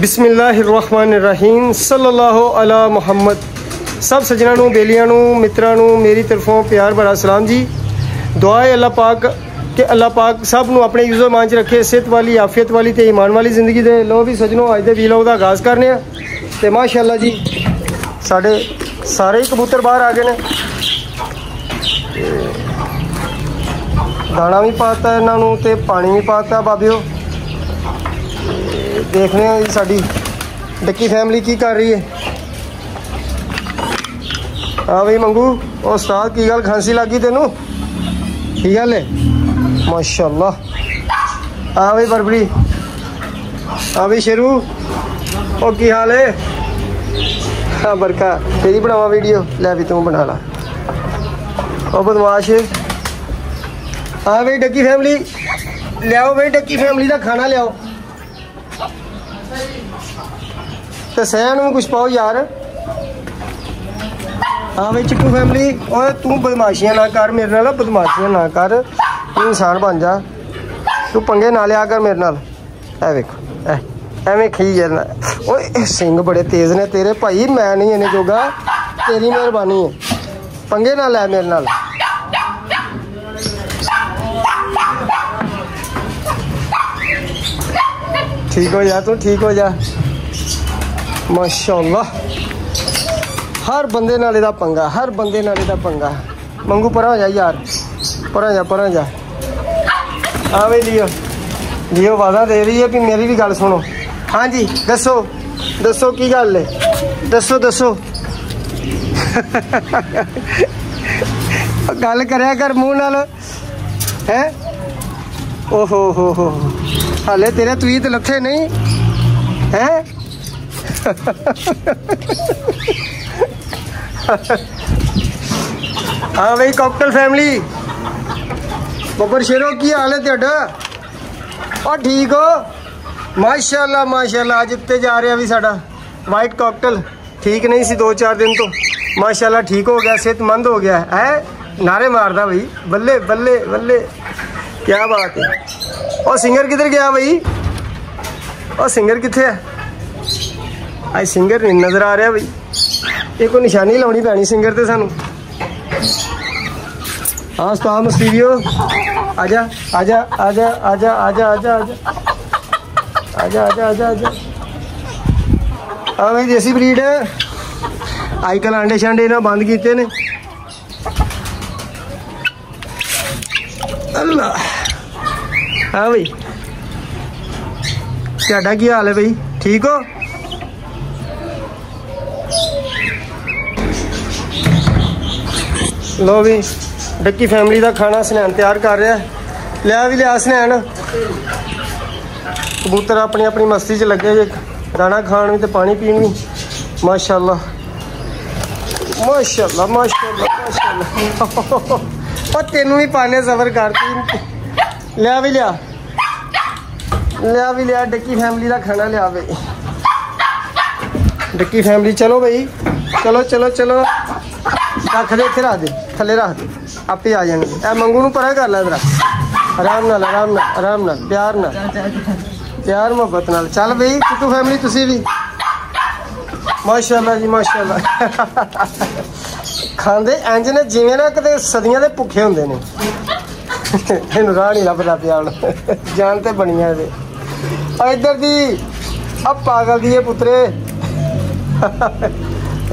बिस्मिल्लाहिर्रहमानिर्रहीम सल्लल्लाहु अला मुहम्मद। सब सजनों बेलियानों मित्रानों मेरी तरफों प्यार भरा सलाम जी। दुआ है अल्लाह पाक कि अल्लाह पाक सब नू अपने यूज़र मांझ रखे, सेहत वाली आफियत वाली तो ईमान वाली जिंदगी दे। लो भी सजनों अज के वीलॉग का आगाज़ करने तो माशाल्लाह जी साढ़े सारे ही कबूतर बाहर आ गए हैं। दाना भी पाता इन्हों तो पानी भी पाता। बाबियो देखने हैं साड़ी डक्की फैमिली की कर रही है। हाँ भाई मंगू उस्ताद की गल खांसी लग गई तेनू की गल है माशाल्लाह। हाँ भाई बरबरी, हाँ भाई शेरू और की हाल है। हाँ बरका तेरी बनावा वीडियो लै भी तू बना ला और बदमाश। हाँ भाई डक्की फैमिली लियाओ, भाई डक्की फैमिली का खाना लियाओ तो सहन में कुछ पाओ यार। हाँ भाई चिट्टू फैमिली और तू बदमाशियाँ ना कर मेरे नाल, बदमाशियाँ ना कर, तू इंसान बन जा, तू पंगे ना लिया कर मेरे नाल। ऐ वेखो एवें खी जाना। ओए सिंह बड़े तेज ने तेरे भाई, मैं नहीं इन्हें जोगा, तेरी मेहरबानी है, पंगे ना लै मेरे नाल। ठीक हो जा तू, ठीक हो जा माशाल्लाह। हर बंदे नाले दा पंगा, हर बंदे नाले दा पंगा। मंगू पर हो जा यार, पर जा पर जा। हाँ भाई लियो लियो वादा दे रही है कि मेरी भी गल सुनो। हाँ जी दसो दसो की गल है, दसो दसो गल करया कर मूँह नाल है। ओहो हो हो हाले तेरे तुई तो लथे नहीं है। हाँ भाई कॉकटेल फैमिली बब्बर शेरों की हाल है तेरा और ठीक हो माशाल्लाह माशाल्लाह। अज उत्ते जा रहा भी साडा वाइट कॉकटेल, ठीक नहीं सी दो चार दिन तो माशाल्लाह ठीक हो गया, सेहतमंद हो गया है। नारे मारदा भाई बल्ले बल्ले बल्ले, क्या बात है। और सिंगर किधर गया भाई, और सिंगर कितने है? आज सिंगर नहीं नज़र आ रहा भाई, ये कोई निशानी लानी पैनी सिंगर तो सानू। हाँ उस्ताद मुस्टीवियो आजा आजा आजा आजा आजा आजा आजा आजा आजा आजा। हाँ भाई देसी ब्रीड है, अजकल आंडे शांडे इन्हें बंद किए ने। अल्लाह हाँ भाई ढाडा की हाल है भाई, ठीक हो? लो भी डक्की फैमिली का खाना स्नैन तैयार कर रहा है। लिया भी लिया स्नैन, कबूतर अपनी अपनी मस्ती च लगे जे, दाना खान भी तो पानी पीन भी माशाल्लाह माशाल्लाह माशाल्लाह माशाल्लाह। और तेनू भी पाने सबर करती। लिया भी लिया, लिया भी लिया डक्की फैमिली का खाना लिया भाई डक्की फैमिली। चलो भाई चलो चलो चलो रख दे इतने, रख दे थले रख दे, आपे आ जाने। ए मंगू नू परा कर ला जरा आराम नाल आराम नाल आराम नाल, प्यार नाल प्यार मुहब्बत नाल। चल भाई चिट्टू फैमिली तुसी भी माशाल्लाह जी माशाल्लाह। खांदे इंज ने जिवें ना कदे सदियां दे भुखे हुंदे ने। इन राह नहीं लभदा पिया जान तो बनिया दे इधर दी पागल दी पुत्रे।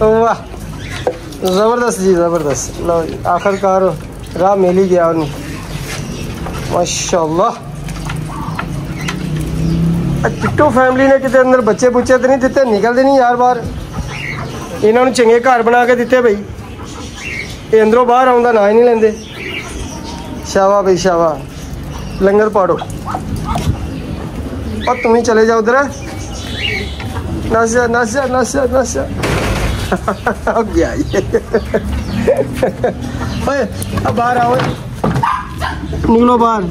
वाह जबरदस्त जी जबरदस्त। लो आखिरकार राह मिल ही गया उन्हें माशाल्लाह। चिट्टू फैमिली ने कितने अंदर बच्चे बुच्चे तो नहीं दिते, निकलते नहीं यार बाहर। इन्होंने चंगे घर बना के दिते भाई, ये अंदरों बाहर आउंदा ना ही नहीं लेंदे। शावा भाई शावा, लंगर पाड़ो और तुम ही चले जाओ उधर। नशा नशा नशा नशा गया बाहर आओ, निकलो बाहर।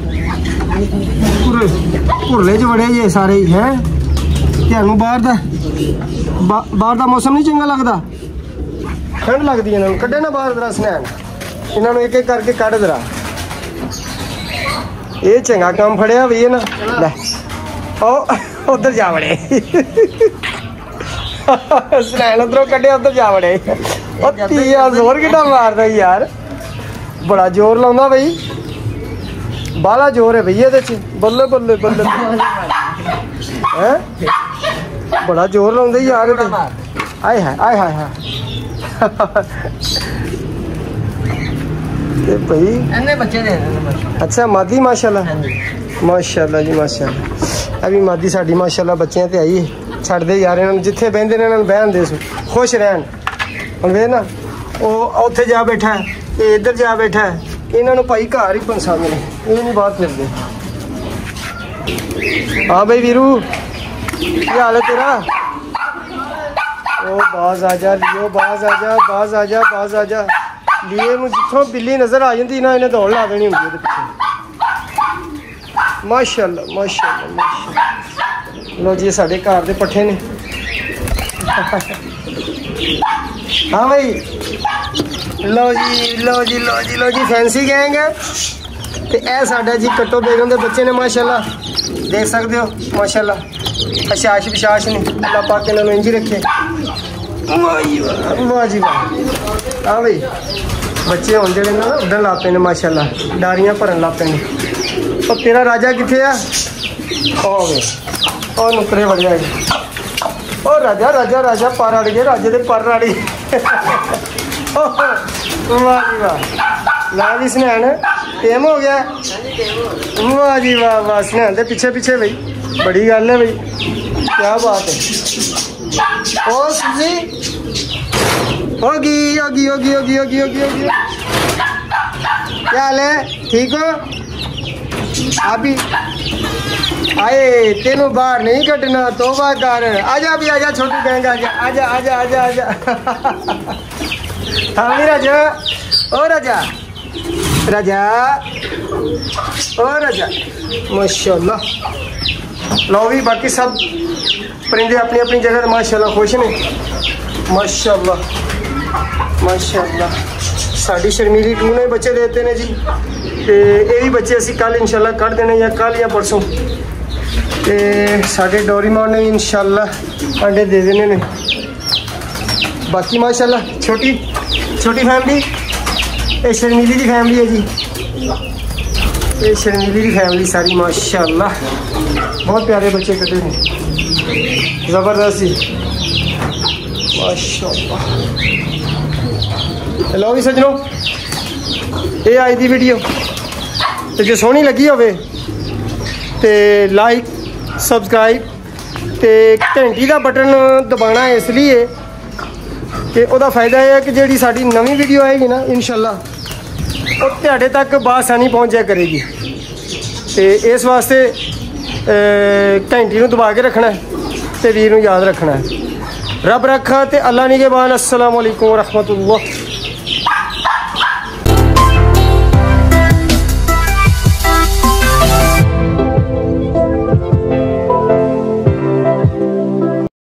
भुरले च बड़े जे सारे ही है। तुहानू बाहर का मौसम नहीं चंगा लगता, ठंड लगती है। इन्होंने कड्डे ना बाहर जरा स्नैन, इन्होंने एक एक करके कड़ जरा। ये चंगा काम फड़िया भी है ना। आओ उधर जा बड़े उधरों कटे उधर जा बड़े जोर कितना मारदा यार, बड़ा जोर लाउंदा भाई, बाला जोर है भैया, बल्ले बल्ले बल्ले हैं, बड़ा जोर लाउंदा यार। आए हाय आए हाय हाय भाई इन्ने बच्चे दे। अच्छा मादी माशाल्लाह, माशाल्लाह जी माशाल्लाह, अभी मादी साडी माशाल्लाह बच्चियां ते आई छड़ दे यार, इन्हां नूं जिथे बहंदे ने इन्हां नूं बहन दे, खुश रहन। हुण वे ना ओ उत्थे जा बैठा है, ये इधर जा बैठा है, इन्हां नूं भाई घर ही पंसांदे ने, ये नहीं बात करदे। हां भाई वीरू क्या हाल है तेरा? ओ बाज आजा लियो, बाज आजा, बाज आजा, बाज आजा लिए। मुझे जितों बिल्ली नजर आ जाती ना, इन्हें दौड़ ला देनी होंगी पिछले। माशाल्लाह माशाल्लाह माशाल्लाह। लो जी साढ़े घर के पट्ठे ने। हाँ भाई लो जी लो जी लो जी लो जी, फैंसी गैंग है तो यह साढ़ा जी कट्टो बेगम के बच्चे ने माशाल्लाह, देख सकते हो माशाल्लाह, अशाश विशाश ने अल्लाह पाक इन्होंने इंजी रखे। वाह जी वाह। हाँ भाई बच्चे हम जो ना उधर ला पे ने माशाल्लाह, डारियां भरन ला पे ने। तो तेरा राजा कितने है? हो गए और नुकरे बढ़ जाए। ओ राजा राजा राजा पर अड़ गए, राजे दे पर अड़ गए। वाह जी वाह। ला जी स्नैन टेम हो गया। वाह जी वाह वाह, स्नैन दे पिछे पिछे भाई, बड़ी गल है भाई, क्या बात है। ओ सुजी होगी होगी होगी होगी होगी होगी होगी, क्या हाल है? ठीक हो? अभी आए तेनों बाहर नहीं कटना, तोबा कर। आजा भी आजा, छोटी गैंग आजा आजा आजा आजा आजा। थामी राजा, ओ राजा राजा, ओ राजा माशाल्लाह। लो भी बाकी सब परिंदे अपनी अपनी जगह माशाल्लाह खुश ने माशाल्लाह माशाल्लाह। साड़ी शर्मीली टू ने बच्चे देते ने जी, तो यही बच्चे असी कल इंशाल्लाह कढ़ देने, या कल या परसों। तो साढ़े डोरीमोन ने इंशाल्लाह अंडे दे देने ने। बाकी माशाल्लाह छोटी छोटी फैमिली, ये शर्मीली की फैमिली है जी, ये शर्मीली की फैमिली सारी माशाल्लाह। बहुत प्यारे बच्चे कटे हैं, जबरदस्त जी माशाल्लाह। लो भी सजनों ये आई दी वीडियो, तो जो सोहनी लगी होवे ते लाइक सबसक्राइब ते घंटी का बटन दबाना इसलिए कि ओदा फायदा है कि जी साड़ी नवी वीडियो आएगी ना इंशाल्लाह और तुहाडे तक बासानी पहुँच जाया करेगी। तो इस वास्ते घंटी को दबा के रखना है, वीर याद रखना है। रब रखा ते अल्लाह निगहबान। अस्सलाम वालेकुम रहमतुल्लाह।